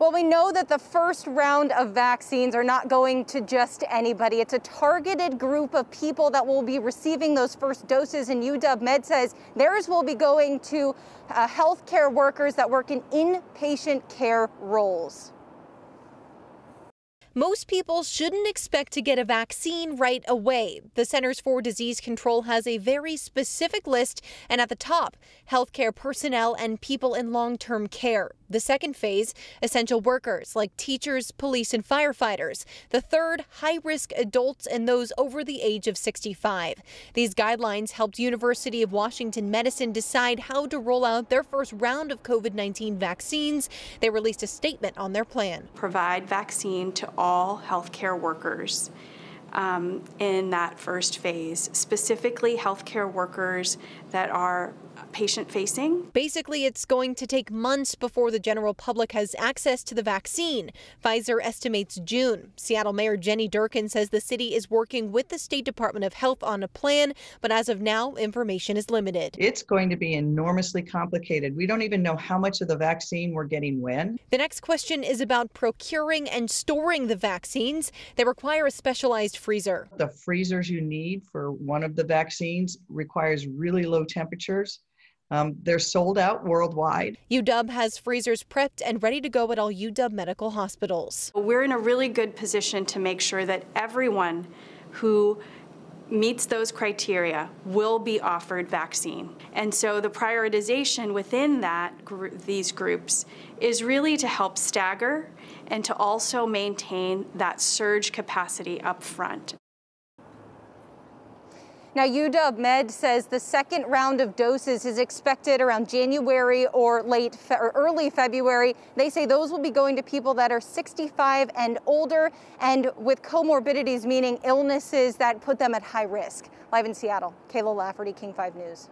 Well, we know that the first round of vaccines are not going to just anybody. It's a targeted group of people that will be receiving those first doses, and UW Med says theirs will be going to healthcare workers that work in inpatient care roles. Most people shouldn't expect to get a vaccine right away. The Centers for Disease Control has a very specific list, and at the top, healthcare personnel and people in long-term care. The second phase, essential workers like teachers, police, and firefighters. The third, high-risk adults and those over the age of 65. These guidelines helped University of Washington Medicine decide how to roll out their first round of COVID-19 vaccines. They released a statement on their plan. Provide vaccine to all healthcare workers in that first phase, specifically healthcare workers that are patient-facing. Basically, it's going to take months before the general public has access to the vaccine. Pfizer estimates June. Seattle Mayor Jenny Durkin says the city is working with the State Department of Health on a plan, but as of now, information is limited. It's going to be enormously complicated. We don't even know how much of the vaccine we're getting when. The next question is about procuring and storing the vaccines. They require a specialized freezer. The freezers you need for one of the vaccines requires really low temperatures. They're sold out worldwide. UW has freezers prepped and ready to go at all UW medical hospitals. We're in a really good position to make sure that everyone who meets those criteria will be offered vaccine. And so the prioritization within that these groups is really to help stagger and to also maintain that surge capacity up front. Now, UW Med says the second round of doses is expected around January or early February. They say those will be going to people that are 65 and older and with comorbidities, meaning illnesses that put them at high risk. Live in Seattle, Kayla Lafferty, King 5 News.